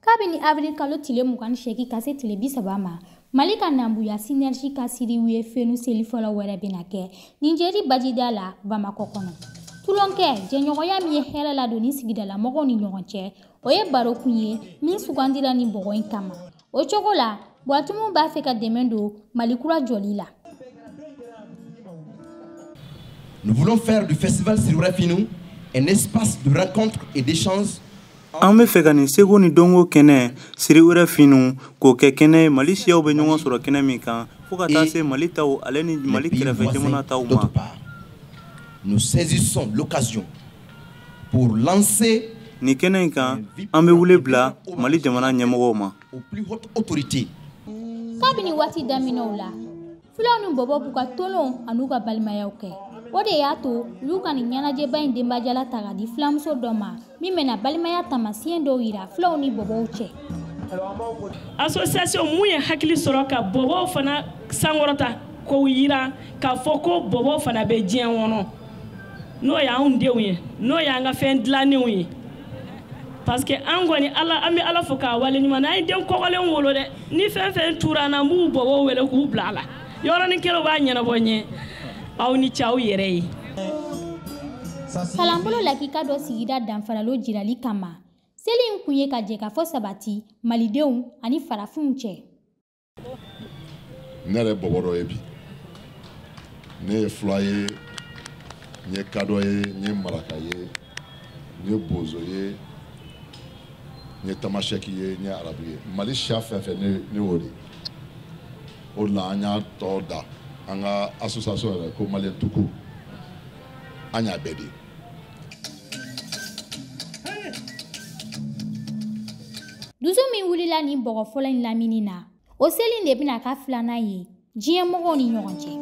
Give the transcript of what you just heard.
Kabini avril kalo tile mukan sheki kase tile bisabama. Malika nambuya synergie ka Siri'urè Finnu seli fola wera benake. Nijeri bajida la Bamako kono. Tulonke jenyoya mi hela la doni sigida la moko ni nyonche. Oye baro kunye min sugandira ni bogo inkama. O chokola boatumu ba feka demendo malikura jolila. Nous voulons faire du festival Siri'urè Finnu un espace de rencontre et d'échange. Ambe fekani sego ni dongo kene Siri'urè Finnu ko kene Mali siaw be nyongo soro kene mika fuka tase Mali taw aleni Mali krefe jemona taw ma. Nous saisissons l'occasion pour lancer ni kene kan ambe wule bla Mali jemona nyemogo ma au plus haute autorité. Kabini wati daminola fulanu bobo buka tolon anuka balmaya oke. Oreyatu, Luka ni Nyanaje Bain de Majala Tagadi, Flamso Doma, Mimena Balmaya Tamasien Doira, Flowni Boboche. Association Mouya Hakli Soroka, Bobo Fana, Sangorota, Kouira, Kafoko, Bobo Fana Bedien Wono. Noya Undewi, Noya Ngafen Dlaniwi. Parce que Angwani Allah Ami Alafoka, Walimana, Dem Koran Wolode, Nifen Turanamu, Bobo Weleku Blala. Yorani Kelovanya Bonye. Kalambolo la kika do sigida danfaralo jirali kama. Seli nkunye ka jeka fo sabati malideun ani farafunche. Nere boboro ebi. Ne flaye, ne kadoye, ne marakaye, ne bozoye, ne tamashekiye, ne arabiye. Mali shafe fe ne ori. Ola anya toda. Anga association avec Malien Toukou, Anya Bedi. Douzoumi Wulilani Borofolin Laminina, Ocelin de Binaka Flanaye, Jim Moroni Noranche.